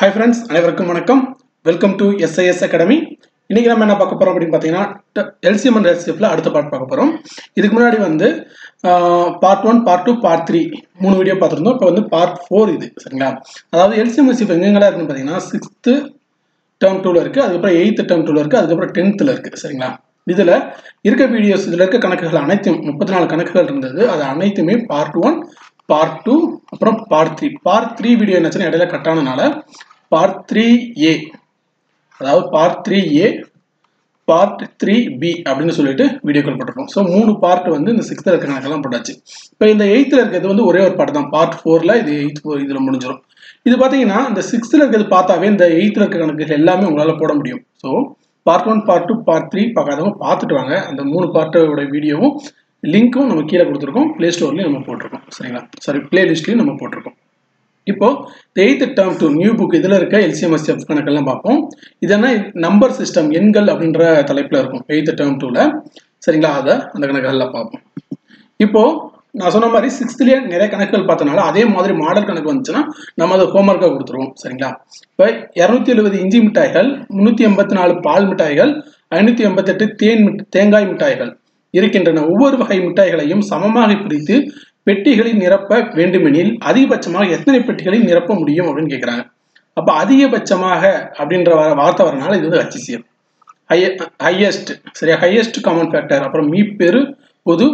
Hi friends, welcome to SIS Academy. Today we will talk about LCM and HCF. This is part 1, part 2, part 3. We will talk about part 4. LCM is 6th term tool, 8th term tool, 10th term. This is the videos. This is the part 1, part 2, part 3. Part 3 video is part 3A. Part 3A, part 3B. Video. So, 3 parts in the 6th in the 8th part, part 4 is the 8th. This is the 6th part, the 8th part. So, part 1, part 2, part 3 பார்த்துட்டு வாங்க அந்த மூணு பார்ட்டோட வீடியோவும் லிங்க்கும் நம்ம கீழ கொடுத்திருக்கோம் Play Storeலயே நம்ம போட்டுருக்கோம் சரிங்களா சாரி பிளேலிஸ்ட்லயே நம்ம போட்டுருக்கோம் இப்போ 8th term to new book இதுல இருக்க LCM HCF கணக்கெல்லாம் பாப்போம் இதுனா நம்பர் சிஸ்டம் எண்கள் அப்படிங்கற தலைப்புல இருக்கும் 8th term to ல சரிங்களா அத அந்த கணக்கெல்லாம் பாப்போம் இப்போ நான் சொன்ன மாதிரி 6th ல நிறைய கணக்குகள் பார்த்தனால அதே மாதிரி மாடல் கணக்கு வந்துச்சுனா நம்ம அத ஹோம்வொர்க்கா கொடுத்துருவோம் சரிங்களா இப்போ 270 இஞ்சி மிட்டாய்கள் 384 பால் மிட்டாய்கள் 588 தேங்காய் மிட்டாய்கள் இருக்கின்றன ஒவ்வொரு வகை மிட்டாய்களையும் சமமாக பிரித்து பெட்டிகளில் நிரப்ப வேண்டுமெனில் அதிகபட்சமாக எத்தனை பெட்டிகளை நிரப்ப முடியும் அப்படினு கேக்குறாங்க அப்ப அதிகபட்சமாக அப்படிங்கற வார்த்தை வரனால இது வந்து HCF highest சரியா highest common factor அப்புறம் மீ பெரு பொது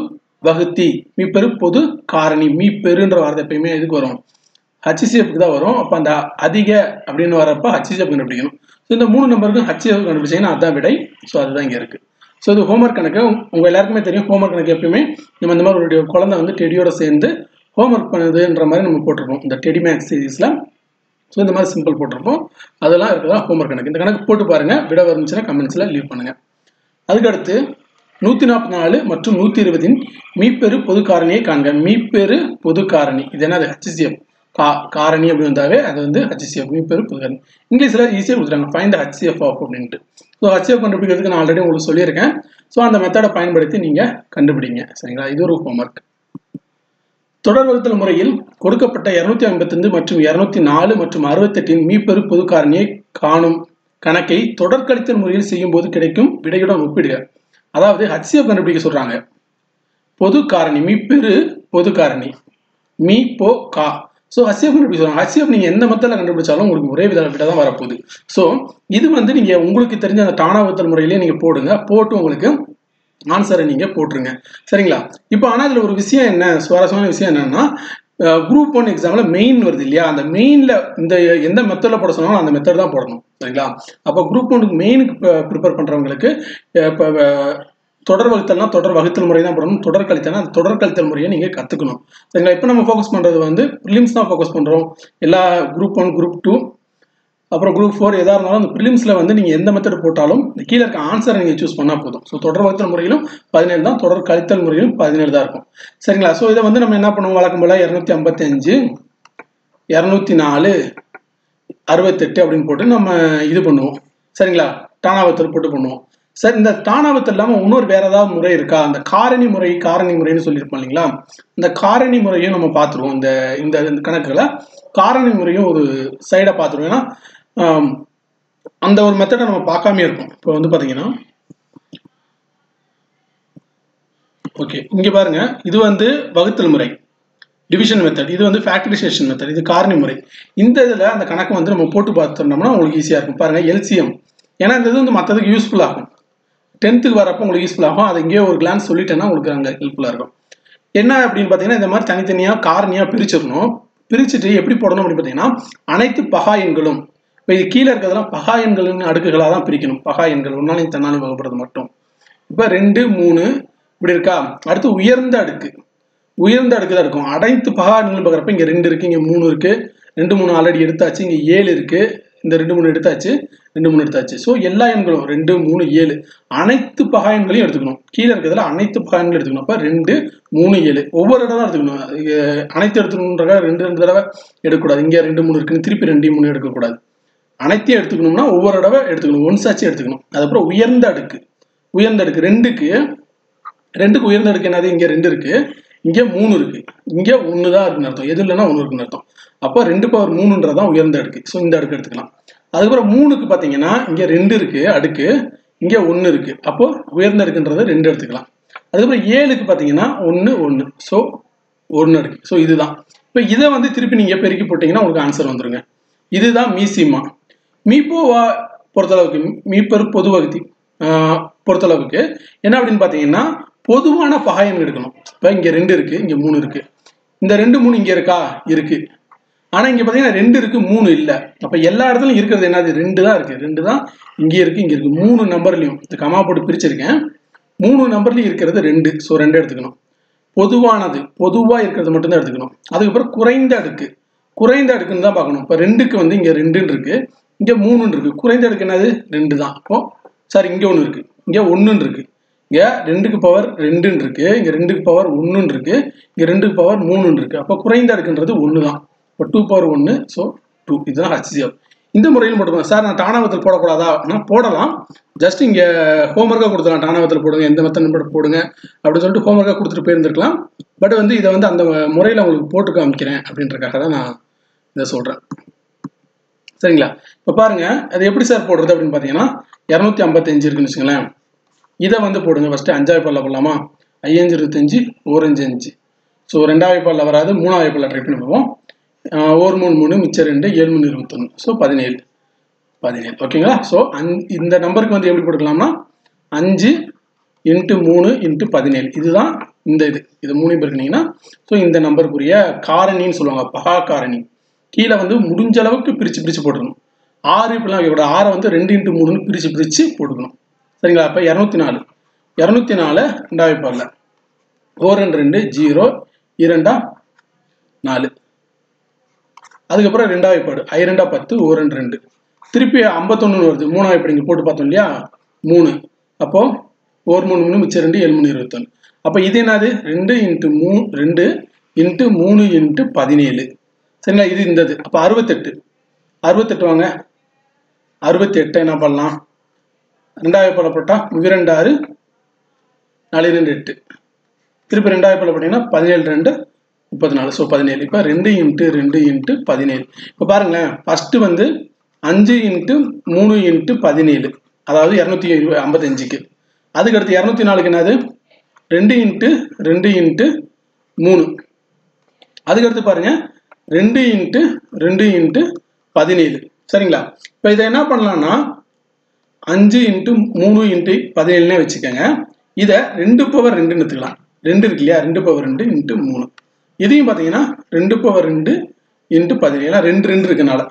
வகுதி மீ பெரு பொது காரணி மீ பெருன்ற வார்த்தை எப்பவுமே எதுக்கு வரும் HCF க்கு தான் வரும் அப்ப அந்த அதிக அப்படினு வரப்ப HCF ன்னு பிடிக்கணும் சோ இந்த மூணு நம்பருக்கு HCF கண்டுபிடிச்சீங்கன்னா அதான் விடை சோ அதுதான் இங்க இருக்கு சோ இது ஹோம்வொர்க் கணக்கு உங்க எல்லாருக்குமே தெரியும் ஹோம்வொர்க் கணக்கு எப்பவுமே நம்ம இந்த மாதிரி ஒரு குழந்தை வந்து டெடியோட சேர்ந்து ஹோம்வொர்க் பண்ணுதுன்ற மாதிரி நம்ம போட்டுறோம் இந்த டெடி மேக்ஸ் சீரிஸ்ல சோ இந்த மாதிரி சிம்பிள் போட்டுறோம் அதெல்லாம் இருக்குதா ஹோம்வொர்க் கணக்கு இந்த கணக்கு போட்டு பாருங்க விட வந்துச்சுனா கமெண்ட்ஸ்ல லீவ் பண்ணுங்க அதுக்கு அடுத்து 144 மற்றும் 120 இன் மீப்பெரு பொது காரணியை காண்க மீப்பெரு பொது காரணி இது என்னது HCF காரணி அப்படி வந்தாவே அது வந்து HCF மீப்பெரு பொது காரணி இங்கிலீஷ்ல ஈஸியா கொடுத்துறாங்க ஃபைண்ட் தி HCF ஆஃப் அப்படினு சோ HCF கண்டுபிடிக்கிறதுக்கு நான் ஆல்ரெடி உங்களுக்கு சொல்லியிருக்கேன் சோ அந்த மெத்தட பயன்படுத்தி நீங்க கண்டுபிடிங்க சரிங்களா இது ஒரு ஹோம்வொர்க் தொடர் வகுத்தல் முறையில் கொடுக்கப்பட்ட 255 மற்றும் 204 மற்றும் 68 இன் மீப்பெரு பொது காரணியை காணும் கணக்கை தொடர் கழித்தல் முறையில் செய்யும்போது கிடைக்கும் விடையுடன் ஒப்பிடுக அதாவது HCF கண்டுபிடிக்க சொல்றாங்க பொது காரணி மீப்பெரு பொது காரணி மீ போ கா சோ HCF கண்டுபிடிக்க சொல்றாங்க HCF நீங்க எந்த மெத்தட்ல கண்டுபிடிச்சாலும் உங்களுக்கு ஒரே விதமா விடை தான் வர போகுது சோ இது வந்து நீங்க உங்களுக்கு தெரிஞ்ச அந்த தானாவத்தல் முறையிலே நீங்க போடுங்க போட்டு உங்களுக்கு ஆன்சரை நீங்க போடுங்க சரிங்களா இப்போ ஆனா இதுல ஒரு விஷயம் என்ன சுவாரஸ்யமான விஷயம் என்னன்னா group 1 examல மெயின் வருது இல்லையா அந்த மெயின்ல இந்த எந்த மெத்தட்ல போட சொன்னாலும் அந்த மெத்தட் தான் போடணும் சரிங்களா அப்ப group 1 க்கு மெயினுக்கு பிரிப்பேர் பண்றவங்களுக்கு தொடர் வகுத்தல்னா தொடர் வகுத்தல் முறை தான் போடணும் தொடர் கழித்தல்னா அந்த தொடர் கழித்தல் முறையை நீங்க கத்துக்கணும் சரிங்களா இப்போ நம்ம ஃபோகஸ் பண்றது வந்து prelims தான் ஃபோகஸ் பண்றோம் எல்லா group 1 group 2 அப்புறம் group 4 எதா இருந்தாலும் அந்த prelims ல வந்து நீங்க எந்த மெத்தட் போட்டாலும் கீழ இருக்க ஆன்சரை நீங்க चूஸ் பண்ணா போதும் சோ தொடர் வகுத்தல் முறையிலும் 17 தான் தொடர் கழித்தல் முறையிலும் 17 தான் இருக்கும் சரிங்களா சோ இத வந்து நம்ம என்ன பண்ணுவோம் வழக்கம் போல 255 204 68 அப்படினு போட்டு நம்ம இது பண்ணுவோம் சரிங்களா தானாவத்தல் போட்டு பண்ணுவோம் சார் இந்த தானாவத்தல் இல்லாம இன்னொரு வேற ஏதாவது முறை இருக்கா அந்த காரணி முறைன்னு சொல்லிருப்போம் இல்லீங்களா இந்த காரணி முறையை நம்ம பாத்துறோம் இந்த இந்த கணக்குகளை காரணி முறையும் ஒரு சைடா பாத்துறோம் ஏனா அந்த ஒரு மெத்தட நம்ம பார்க்காம இருக்கோம் இப்போ வந்து பாத்தீங்கன்னா ஓகே இங்க பாருங்க இது வந்து வகுத்தல் முறை division method இது வந்து factorization method இது காரணி முறை இந்த இதுல அந்த கணக்கு வந்து நம்ம போட்டு பார்த்தோம்னா உங்களுக்கு ஈஸியா இருக்கும் பாருங்க LCM ஏனா இந்த இது வந்து மத்ததுக்கு யூஸ்புல் ஆகும் 10th க்கு வரப்ப உங்களுக்கு யூஸ்புல் ஆகும் அதுங்கயே ஒரு glance சொல்லிட்டேனா உங்களுக்கு அங்க ஹெல்ப்ஃபுல்லா இருக்கும் என்ன அப்படினு பாத்தீங்கன்னா இந்த மாதிரி தனித்தனியா காரணியா பிரிச்சிரணும் பிரிச்சிட்டு எப்படி போடணும் அப்படி பாத்தீங்கன்னா அனைத்து பகா எண்களும் இப்போ இது கீழ இருக்கதெல்லாம் பகா எண்களின் அடுக்குகளா தான் பிரிக்கணும் பகா எண்கள் ஒன்னால தன்னால வகுக்கிறது மட்டும் இப்போ 2 3 இப்படி இருக்கா அடுத்து உயர்ந்த அடுக்கு தான் இருக்கும் அனைத்து பகா எண்களும் பார்க்கறப்ப இங்க 2 இருக்கு இங்க 3 இருக்கு 2 3 ஆல்ரெடி எடுத்தாச்சு இங்க 7 இருக்கு இந்த 2 3 எடுத்தாச்சு 2 3 எடுத்தாச்சு சோ எல்லா எண்களும் 2 3 7 அனைத்து பகா எண்களையும் எடுத்துக்கணும் கீழ இருக்கதல அனைத்து பகா எண்களை எடுத்துக்கணும் அப்ப 2 3 7 ஒவ்வொரு இடத்துல தான் எடுத்துக்கணும் அனைத்து எடுத்துக்கணும்ன்றத ரெண்டு தடவை எடுக்க கூடாது இங்க 2 3 இருக்குன்னு திருப்பி 2 3 எடுக்க கூடாது அனைத்து எடுத்துக்கணும்னா ஒவ்வொரு தடவை எடுத்துக்கணும் ஒன்ஸ் ஆச்சு எடுத்துக்கணும் அதுப்புறம் உயர்ந்த அடுக்கு 2க்கு உயர்ந்த அடுக்கு என்னது இங்க 2 இருக்கு இங்க 3 இருக்கு இங்க 1 தான் இருக்குன்னு அர்த்தம் எது இல்லனா 1 இருக்குன்னு அர்த்தம் அப்ப 2^3 ன்றத தான் உயர்ந்த அடுக்கு சோ இந்த அடுக்கு எடுத்துக்கலாம் அதுக்கு அப்புறம் 3 க்கு பாத்தீங்கன்னா இங்க 2 இருக்கு அடுக்கு இங்க 1 இருக்கு அப்ப உயர்ந்த அடுக்குன்றதை 2 எடுத்துக்கலாம் அதுக்கு அப்புறம் 7 க்கு பாத்தீங்கன்னா 1 1 சோ 1 அடுக்கு சோ இதுதான் இப்ப இத வந்து திருப்பி நீங்க பெருக்கி போட்டீங்கன்னா உங்களுக்கு ஆன்சர் வந்துருங்க இதுதான் மீசிமா மீபோவா பொறுத்தளவுக்கு மீபர் பொது வகுதி பொறுத்தளவுக்கு என்ன அப்படினு பாத்தீங்கன்னா பொதுவான பகாயம் எடுக்கணும் இப்ப இங்க 2 இருக்கு இங்க 3 இருக்கு இந்த 2 3 இங்க இருக்கா இருக்கு ஆனா இங்க பாத்தீங்கன்னா 2 இருக்கு 3 இல்ல அப்ப எல்லா இடத்துலயும் இருக்குது என்னது 2 தான் இருக்கு 2 தான் இங்க இருக்கு 3 நம்பர்லயும் இந்த கமா போட்டு பிரிச்சிருக்கேன் 3 நம்பர்லயும் இருக்குது 2 சோ 2 எடுத்துக்கணும் பொதுவானது பொதுவா இருக்குது மட்டும் தான் எடுத்துக்கணும் அதுக்கு அப்புறம் குறைந்த அடுக்குன்னு தான் பார்க்கணும் இப்ப 2 க்கு வந்து இங்க 2 இருக்கு இங்க 3 இருக்கு குறைந்த அடுக்கு என்னது 2 தான் அப்போ சாரி இங்க 1 இருக்கு இங்க 1 இருக்கு இங்க 2^2 இருக்கு இங்க 2^1 இருக்கு இங்க 2^3 இருக்கு அப்ப குறைந்த அடுக்குன்றது 1 தான் அப்ப 2^1 சோ 2 இதுதான் HCF இந்த முறையில் போடுங்க சார் நான் தானாவத்தில் போட கூடாதா நான் போடலாம் ஜஸ்ட் இங்க ஹோம்வொர்க்கா கொடுத்தலாம் தானாவத்தில் போடுங்க எந்த மெத்தட்ல போடுங்க அப்படி சொல்லிட்டு ஹோம்வொர்க்கா கொடுத்துட்டு போயிருந்திரலாம் பட் வந்து இத வந்து அந்த முறையில உங்களுக்கு போட்டு காமிக்கிறேன் அப்படின்றதுக்காக தான் நான் இத சொல்றேன் சரிங்களா இப்ப பாருங்க அது எப்படி சார் போடுறது அப்படினு பாத்தீங்கன்னா 255 இருக்குன்னு வெச்சீங்களா இத வந்து போடுங்க ஃபர்ஸ்ட் 5 வாய்ப்பால்ல போடலாமா 5 25 4 5 5 சோ 2 வாய்ப்பால்ல வராது 3 வாய்ப்பால்ல ட்ரை பண்ணி போவோம் 1 3 3 மிச்ச 2 7 3 21 சோ 17 17 ஓகேங்களா சோ இந்த நம்பருக்கு வந்து எப்படி போடலாம்னா 5 × 3 × 17 இதுதான் இந்த இது 3 பெருக்குனீங்கன்னா சோ இந்த நம்பருக்குரிய காரணின்னு சொல்வாங்க பகா காரணி கீழ வந்து முடிஞ்ச அளவுக்கு பிரிச்சு போடுறோம் 6 இப்பலாம் இவரோட 6 வந்து 2 × 3 னு பிரிச்சு போடுறோம் சரிங்களா அப்ப 204 2 வாய்ப்பால்ல 4 2 0 2 4 அதுக்கு அப்புறம் 2 வாய்ப்பாடு 2 10 1 2 திருப்பி 51 வருது 3 வாய்ப்பு இங்க போட்டு பார்த்தோம் இல்லையா 3 அப்போ 1 3 3 மிச்ச 2 7 3 21 அப்ப இது என்னது 2 × 3 × 17 சரிங்களா இது இந்தது அப்ப 68 வாங்க 68 என்ன பண்ணலாம் 2 வாய்ப்பால்ல போட்டா 2 6 4 2 8 திருப்பி 2 வாய்ப்பால்ல போட்டீங்கன்னா 17 2 34 சோ 17 இப்ப 2 × 2 × 17 இப்ப பாருங்க ஃபர்ஸ்ட் வந்து 5 × 3 × 17 அதாவது 255 க்கு அதுக்கு அடுத்து 204 க்கு என்னது 2 × 2 × 3 அதுக்கு அடுத்து பாருங்க 2 × 2 × 17 சரிங்களா இப்ப இத என்ன பண்ணலாம்னா 5 × 3 × 17 னே வெச்சுக்கங்க இத 2^2 னு எடுத்துக்கலாம் 2 இருக்கு இல்லையா 2^2 × 3 இதையும் பாத்தீங்கன்னா 2 × 2 × 17 2 2 இருக்கனால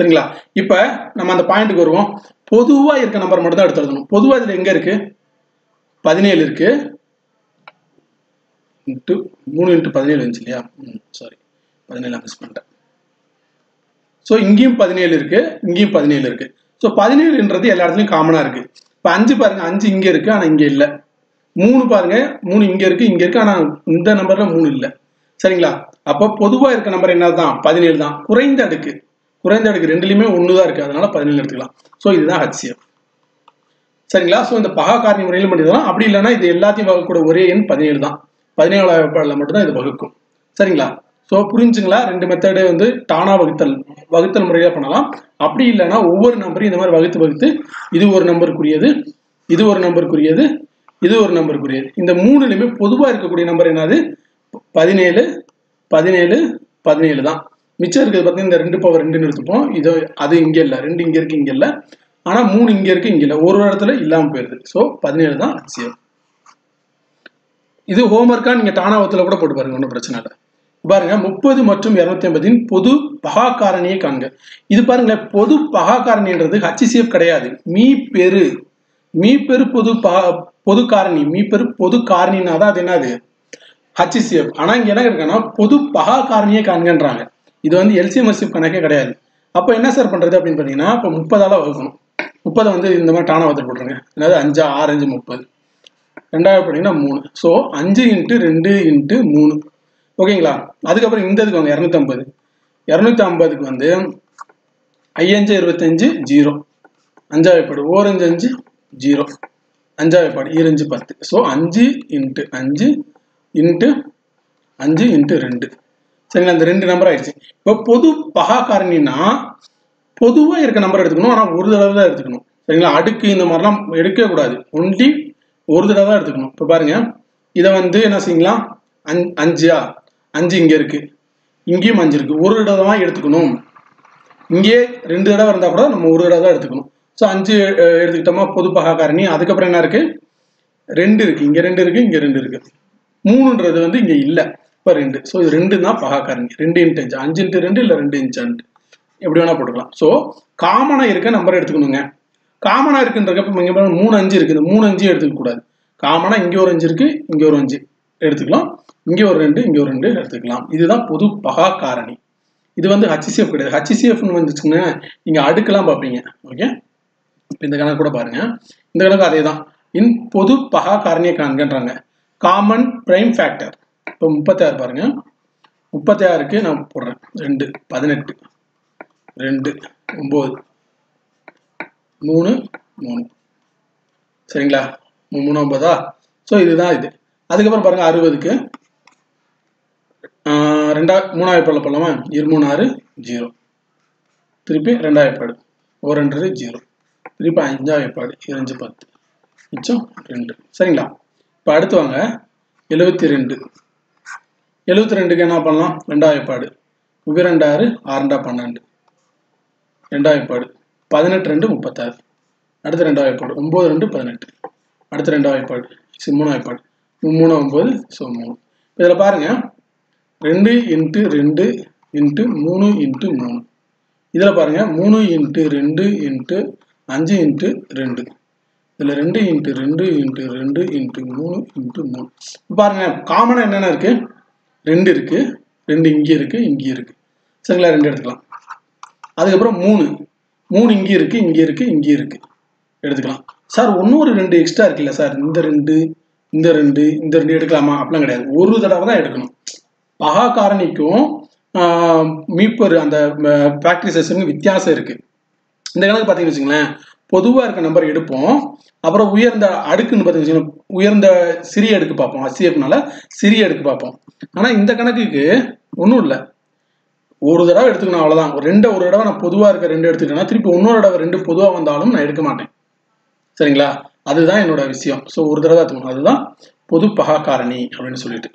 சரிங்களா இப்ப நம்ம அந்த பாயிண்ட்க்கு வருவோம் பொதுவா இருக்க நம்பர் மட்டும் தான் எடுத்துறணும் பொதுவா இதுல எங்க இருக்கு 17 இருக்கு 3 × 17 வந்துச்சு இல்லையா சாரி 17 மிஸ் பண்ணிட்டேன் சோ இங்கேயும் 17 இருக்கு இங்கேயும் 17 இருக்கு சோ 17 ன்றது எல்லா இடத்துலயும் காமனா இருக்கு இப்ப 5 பாருங்க 5 இங்க இருக்கு ஆனா இங்க இல்ல 3 பாருங்க 3 இங்க இருக்கு ஆனா இந்த நம்பர்ல 3 இல்ல சரிங்களா அப்ப பொதுவா இருக்க நம்பர் என்னதான் 17 தான் குறைந்த அடுக்கு ரெண்டுலயுமே 1 தான் இருக்கு அதனால 17 எடுத்துக்கலாம் சோ இதுதான் HCF சரிங்களா சோ இந்த பகா காரணி முறையில பண்ணிடலாம் அப்படி இல்லனா இது எல்லாத்தையும் வகுக்க கூட ஒரே எண் 17 தான் 17 வாய்ப்பால்ல மட்டும் தான் இது வகுக்கும் சரிங்களா சோ புரிஞ்சுங்களா 2 மெத்தட் வந்து தானா வகுத்தல் முறையில பண்ணலாம் அப்படி இல்லனா ஒவ்வொரு நம்பரும் இந்த மாதிரி வகுத்து இது ஒரு நம்பருக்குரியது இது ஒரு நம்பருக்குரியது இது ஒரு நம்பருக்குரியது இந்த மூணுலயுமே பொதுவா இருக்கக்கூடிய நம்பர் என்னது 17 17 17 தான் மிச்சம் இருக்குது பாத்தீங்க இந்த 2^2 னு எடுத்துப்போம் இது அது இங்க இல்ல 2 இங்க இருக்கு இங்க இல்ல ஆனா 3 இங்க இருக்கு இங்க இல்ல ஒரு இடத்துல இல்லாம போயிருது சோ 17 தான் HCF இது ஹோம்வொர்க்கா நீங்க தானாவத்துல கூட போட்டு பாருங்க ஒன்னும் பிரச்சனை இல்ல பாருங்க 30 மற்றும் 250 இன் பொது பகா காரணியை காண்க இது பாருங்க பொது பகா காரணின்றது HCF கிடையாது மீபெரு பொது காரணி மீபெரு பொது காரணினா தான் அது என்னது HCF ஆனா இங்க என்ன இருக்குன்னா பொது பகா காரணியை காண்கன்றாங்க இது வந்து LCM கணக்கே கிடையாது அப்ப என்ன சார் பண்றது அப்படினு பாத்தீங்கன்னா அப்ப 30 ஆல வகுக்கணும் 30 வந்து இந்த மாதிரி தானாவத்துல போடுறீங்க அதாவது 5 6 5 30 2 அப்படினா 3 சோ 5 × 2 × 3 ஓகேங்களா அதுக்கு அப்புறம் இந்த இதுக்கு வாங்க 250 க்கு வந்து 5 5 25 0 5 வாய்ப்பாடு 4 5 5 0 5 so 5 into 2 சரிங்களா அந்த ரெண்டு நம்பர் ஆயிடுச்சு இப்போ பொது பஹா காரணினா பொதுவா இருக்க நம்பர் எடுத்துக்கணும் ஆனா ஒரு தடவை தான் எடுத்துக்கணும் சரிங்களா அடுக்கு இந்த மாதிரிலாம் எடுக்க கூடாது only ஒரு தடவை தான் எடுத்துக்கணும் இப்போ பாருங்க இத வந்து என்ன செய்யீங்களா 5 5 இங்க இருக்கு இங்கேயும் 5 இருக்கு ஒரு தடவை தான் எடுத்துக்கணும் இங்க ரெண்டு தடவை இருந்தா கூட நம்ம ஒரு தடவை தான் எடுத்துக்கணும் சோ 5 எடுத்துக்கிட்டோமா பொது பஹா காரணி அதுக்கு அப்புறம் என்ன இருக்கு 2 இருக்கு இங்க 2 இருக்கு இங்க 2 இருக்கு 3ன்றது வந்து இங்க இல்ல So, this is 2 into 5 into 2 இல்ல 2 into 5 So, காமனா இருக்க நம்பர் எடுத்துக்கணும்ங்க காமனா இருக்குன்றப்ப இங்க 3 5 இருக்குது 3 5 எடுத்துக்க கூடாது காமனா இங்க ஒரு 5 இருக்கு இங்க ஒரு 5 எடுத்துக்கலாம் இங்க ஒரு 2 இங்க ஒரு 2 எடுத்துக்கலாம் இதுதான் பொது பஹா காரணி இது வந்து HCF கிடையாது HCF ன்னு வந்துச்சுங்க நீங்க அடுக்கலாம் பாப்பீங்க ஓகே இந்த கணக்கு கூட பாருங்க இந்த கணக்கு அதேதான் இன் பொது பஹா காரணியை காண்கன்றாங்க காமன் பிரைம் ஃபேக்டர் இப்போ 36 பாருங்க 36 க்கு நான் போடுறேன் 2 18 2 9 3 3 சரிங்களா 3 9 சோ இதுதான் இது அதுக்கு அப்புறம் பாருங்க 60 க்கு 2 3 ஏப்ரல் பண்ணலாமா 2 3 6 0 திருப்பி 2 ஏப்ரல் 1 0 திருப்பி 5 ஏப்ரல் 2 10 மிச்சம் 2 சரிங்களா இப்போ அடுத்து வாங்க 72 72 க்கு என்ன பண்ணலாம் 2 ஏபாடு 26 6 12 2 ஏபாடு 18 2 36 அடுத்து 2 ஏபாடு 9 2 18 அடுத்து 2 ஏபாடு 3 ஏபாடு 3 9 சோ 3 இதல பாருங்க 2 * 2 * 3 * 3 இதல பாருங்க 3 * 2 * 5 * 2 இதுல 2 * 2 * 2 * 3 * 3 பாருங்க காமனா என்னென்ன இருக்கு 2 இருக்கு 2 இங்க இருக்கு சரிங்களா 2 எடுத்துக்கலாம் அதுக்கு அப்புறம் 3 இங்க இருக்கு எடுத்துக்கலாம் சார் இன்னொரு 2 எக்ஸ்ட்ரா இருக்குல சார் இந்த 2 எடுக்கலாமா அப்பலாம் கிடையாது ஒரு தடவை தான் எடுக்கணும் பஹா காரணிக்கும் மீப்பர் அந்த ஃபேக்டரி செஷனுக்கு வித்தியாசம் இருக்கு இந்த கணக்கு பாத்தீங்க வெச்சீங்களா பொதுவா இருக்க நம்பர் எடுப்போம் அப்புறம் உயர்ந்த அடுக்குன்னு பாத்தீங்க உயர்ந்த சிறிய அடுக்கு பாப்போம் HCFனால சிறிய அடுக்கு பாப்போம் ஆனா இந்த கணக்குக்கு ஒண்ணும் இல்ல ஒரு தடவை எடுத்துக்கணும் அவ்வளவுதான் ரெண்ட ஒரு தடவை நான் பொதுவா இருக்க ரெண்டு எடுத்துட்டேனா திருப்பி இன்னொரு தடவை ரெண்டு பொதுவா வந்தாலும் நான் எடுக்க மாட்டேன் சரிங்களா அதுதான் என்னோட விஷயம் சோ ஒரு தடவை எடுத்துக்கணும் அதுதான் பொது பஹா காரணி அப்படினு சொல்லிட்டு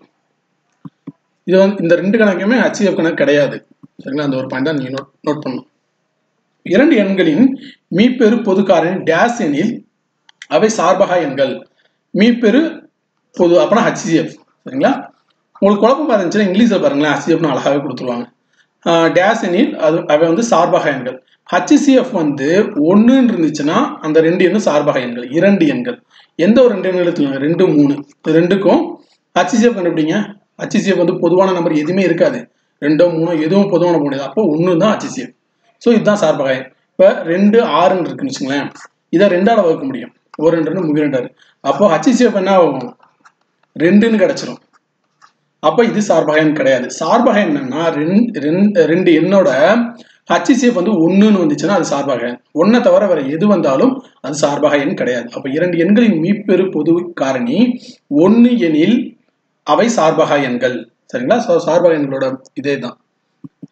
இது இந்த ரெண்டு கணக்குமே HCF கணக்கு கிடையாது சரிங்களா அந்த ஒரு பாயிண்ட நீங்க நோட் பண்ணணும் இரண்டு எண்களின் மீப்பெரு பொது காரணி டேஷ் எனில் அவை சார்பகா எண்கள் மீப்பெரு பொது அப்பனா HCF சரிங்களா உங்களுக்கு குழப்பமா இருந்துச்சுன்னா இங்கிலீஷ்ல பாருங்களேன் HCF னு அழகாவே கொடுத்துருவாங்க டேஷ் எனில் அது அவை வந்து சார்பகா எண்கள் HCF வந்து 1 ன்னு இருந்துச்சுனா அந்த ரெண்டு எண்ணும் சார்பகா எண்கள் இரண்டு எண்கள் எந்த ஒரு ரெண்டு எண்ணை எடுத்துங்க 2 3 ரெண்டுக்கும் HCF கண்டுபிடிங்க HCF வந்து பொதுவான நம்பர் எதுமே இருக்காது 2 3 எதுவும் பொதுவான முடியாது அப்ப 1 தான் HCF சோ இதுதான் சார்பகா எண் இப்ப 2 6 ன்னு இருக்குச்சுங்களே இத ரெண்டால வகுக்க முடியும் 1 2 3 2 அப்ப HCF என்ன ஆகும் 2 ன்னு கிடைச்சிரும் அப்ப இது சார்பகா எண் கிடையாது சார்பகா எண் என்னன்னா ரெண்டு எண்ணோட HCF வந்து 1 ன்னு வந்துச்சுனா அது சார்பகா எண் 1 தவிர வேற எது வந்தாலும் அது சார்பகா எண் கிடையாது அப்ப இரண்டு எண்களின் மீப்பெரு பொது காரணி 1 எனில் அவை சார்பகா எண்கள் சரிங்களா சோ சார்பகா எண்களோட இதேதான்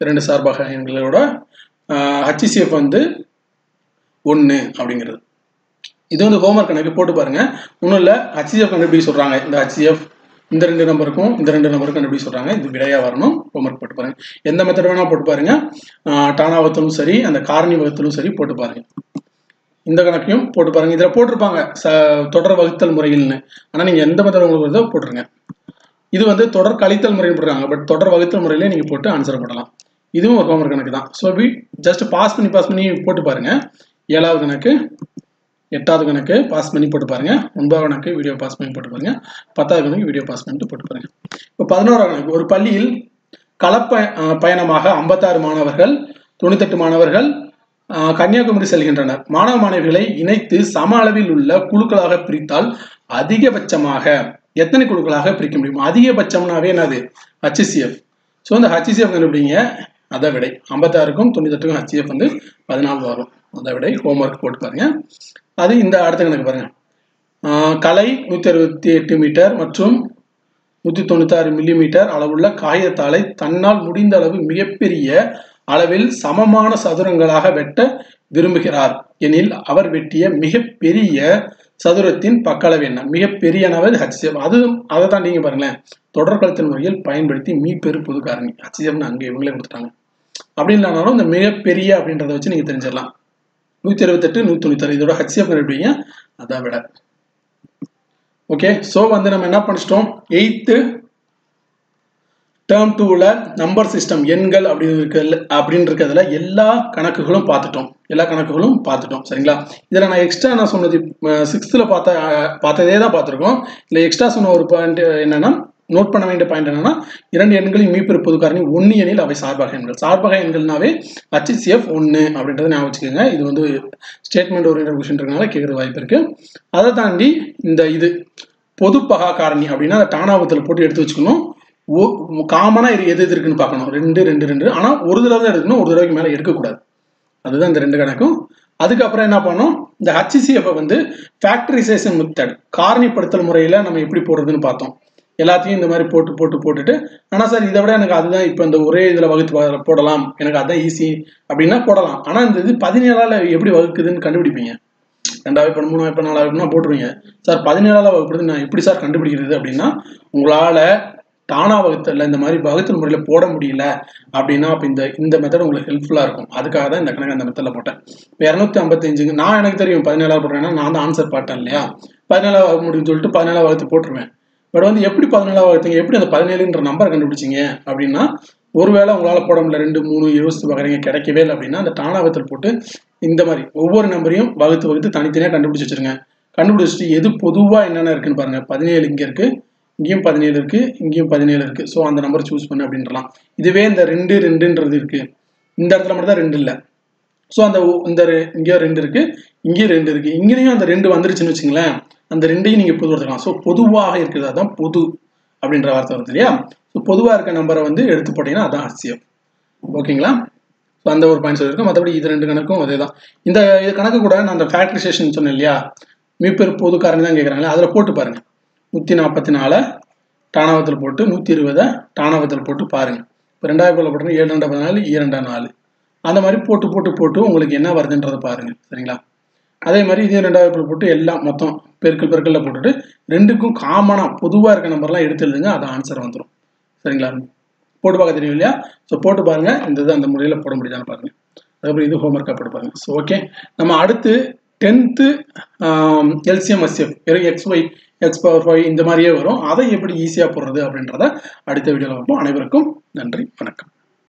இரண்டு சார்பகா எண்களோட HCF வந்து 1 அப்படிங்கிறது இது வந்து ஹோம்வொர்க் கணக்கு போட்டு பாருங்க இன்னும் இல்ல HCF கண்டுபிடி சொல்றாங்க இந்த HCF இந்த ரெண்டு நம்பருக்கும் இந்த ரெண்டு நம்பருக்கும் கண்டுபிடி சொல்றாங்க இது விடையா வரணும் ஹோம்வொர்க் போட்டு பாருங்க எந்த மெத்தட் வேணா போட்டு பாருங்க டானாவத்தலும் சரி அந்த காரணி வகுத்தலும் சரி போட்டு பாருங்க இந்த கணக்கையும் போட்டு பாருங்க இதல போட்டுருப்பாங்க தொடர் வகுத்தல் முறையில்னு ஆனா நீங்க எந்த மெத்தட் உங்களுக்கு வருதோ போடுங்க இது வந்து தொடர் கழித்தல் முறையில போடுறாங்க பட் தொடர் வகுத்தல் முறையில நீங்க போட்டு ஆன்சர் பண்ணலாம் இதுவும் ஒரு ஹோம்வொர்க் கணக்கு தான் சோ வி ஜஸ்ட் பாஸ் பண்ணி போட்டு பாருங்க 7வது கணக்கு 8வது கணக்கு பாஸ் பண்ணி போட்டு பாருங்க 9வது கணக்கு வீடியோ பாஸ் பண்ணி போட்டு பாருங்க 10வது கணக்கு வீடியோ பாஸ் பண்ணிட்டு போட்டு பாருங்க இப்போ 11வது கணக்கு ஒரு பள்ளியில் கலப்ப பயணமாக 56 மாணவர்கள் 98 மாணவர்கள் கன்னியாகுமரி செல்கின்றனர் மாணவ மாணவிகளை இணைத்து சம அளவில் உள்ள குழுக்களாக பிரித்தால் அதிகபட்சமாக எத்தனை குழுக்களாக பிரிக்க முடியும் அதிகபட்சம்னாவே என்னது HCF சோ அந்த HCF கண்டுபிடிங்க அத விடை 56 க்கும் 98 க்கும் HCF வந்து 14 வரும் அத விடை ஹோம்வொர்க் போட்டு பாருங்க அது இந்த அடுத்த கணக்கு பாருங்க Kalai 168 meter மற்றும் 196 millimeter அளவுள்ள காயத்தாளை தன்னால் முடிந்த அளவு மிகப்பெரிய அளவில் சமமான சதுரங்களாக வெட்ட விரும்புகிறார் எனில் அவர் வெட்டிய மிகப்பெரிய சதுரத்தின் பக்களவு என்ன மிகப்பெரிய அளவு HCF அது தான் நீங்க பாருங்களே தொடர்கலத்தின் முறையில் பயன்படுத்தி மீப்பெரு பொது காரணி HCF னு அங்க இவங்களே கொடுத்துட்டாங்க அப்படினாலும் இந்த மிகப்பெரிய அப்படின்றதை வச்சு நீங்க தெரிஞ்சிரலாம் 168 196 இதோட HCF கண்டுபிடிங்க அத விட okay so வந்து நம்ம என்ன பண்ணிட்டோம் 8th term 2 ல நம்பர் சிஸ்டம் எண்கள் அப்படின்றதுல எல்லா கணக்குகளும் பார்த்துட்டோம் சரிங்களா இதல நான் எக்ஸ்ட்ரா நான் சொன்னது 6th ல பார்த்ததே தான் பார்த்திருக்கோம் இல்ல எக்ஸ்ட்ரா சொன்ன ஒரு பாயிண்ட் என்னன்னா நோட் பண்ண வேண்டிய பாயிண்ட் என்னன்னா இரண்டு எண்களின் மீப்பெரு பொது காரணி 1 எனில் அவை சார்பக எண்கள்னாவே HCF 1 அப்படின்றதை நான் வச்சுக்கங்க இது வந்து ஸ்டேட்மென்ட் ஓரியண்டட் क्वेश्चनன்றனால கேக்குற வாய்ப்பு இருக்கு அத தாண்டி இந்த இது பொது பகா காரணி அப்படினா அந்த தானாவத்துல போட்டு எடுத்து வச்சுக்கணும் காமனா எது எது இருக்குன்னு பார்க்கணும் 2 ஆனா ஒரு தடவை தான் எடுக்கணும் ஒரு தடவைக்கு மேல எடுக்க கூடாது அதுதான் இந்த ரெண்டு கணக்கும் அதுக்கு அப்புறம் என்ன பண்ணோம் இந்த HCF வந்து ஃபேக்டரைசேஷன் மெத்தட் காரணிப்படுத்தல் முறையில நாம எப்படி போடுறதுன்னு பார்த்தோம் எல்லாத்தையும் இந்த மாதிரி போட்டுட்டு ஆனா சார் இத விட எனக்கு அதுதான் இப்போ இந்த ஒரே இதுல வகுத்து போடலாம் எனக்கு அதான் ஈஸி அப்படினா போடலாம் ஆனா இந்த இது 17 ஆல எப்படி வகுக்குதுன்னு கண்டுபிடிப்பீங்க 2/3 3/4 அப்படினா போடுவீங்க சார் 17 ஆல வகுக்குது நான் எப்படி சார் கண்டுபிடிக்கிறது அப்படினா உங்களால தானா வகுத்தல இந்த மாதிரி வகுத்தல் முறையில போட முடியல அப்படினா அப்ப இந்த மெத்தட் உங்களுக்கு ஹெல்ப்ஃபுல்லா இருக்கும் அதுக்காக தான் இந்த கணக்கு அந்த மெத்தட்ல போட்டேன் 255 நான் எனக்கு தெரியும் 17 ஆல போடுறேன்னா நான் அந்த ஆன்சர் பார்த்தேன் இல்லையா 17 வகுக்க முடியும்னு சொல்லிட்டு 17 வகுத்து போட்டுருவேன் But when the Epi Panala, the Epi and the Panel number can do it, Abdina, Urvela, Lalapodam, Larendu, Munu, used to Baganga, Karakavela, Abdina, the Tana with the Putin, in the Mari, over numberium, Bagatu with the Tanitina, Kanduchanga, Kanduchi, Edu Puduva, and American Parna, Padinel Inkerke, Gim Padinelke, so on the number choose Panabindra. The way in the Rendir in that number Rendilla. So on the Rendirke, Ingeri on the Rendu under Chinuching Lamb. And the rendering you put on so Puduva Hirkadam Pudu Abdindravartha. So Puduarka number on the Earth Potina, the HCF. Working lamp. So on the over points either in the Kanako. In the Kanakakudan and the factory sessions on Elia, Miper Pudu Karanga, other port to Paran. Mutina Patinala, Tana with the port, Nutiruva, Tana with the port to Paran. Perenda Polopotan, Year and Banali, Year and Danali. And the Mari Portu, Mulagena, Varden to the Paran. அதே மாதிரி இது ரெண்டாவது போட்டு எல்லாம் மொத்தம் பெருக்கல்ல போட்டுட்டு ரெண்டுக்கும் காமனா பொதுவா இருக்க நம்பர்லாம் எடுத்து எழுதுங்க அது ஆன்சர் வந்துரும் சரிங்களா போட்டு பார்க்க தெரியும் இல்லையா சோ போட்டு பாருங்க இந்த அந்த முறையில போட முடியுதான்னு பாருங்க அதுக்கு இது ஹோம் வர்க்கா போட்டு பாருங்க சோ ஓகே நம்ம அடுத்து 10th LCM HCF xy x^5 இந்த மாதிரியே வரும் அதை எப்படி ஈஸியா போடுறது அப்படின்றதை அடுத்த வீடியோல பார்ப்போம் அனைவருக்கும் நன்றி வணக்கம்